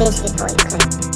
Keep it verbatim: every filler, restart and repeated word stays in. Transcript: seriously before you click.